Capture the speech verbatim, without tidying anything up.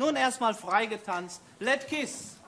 Nun erstmal freigetanzt. Let's kiss.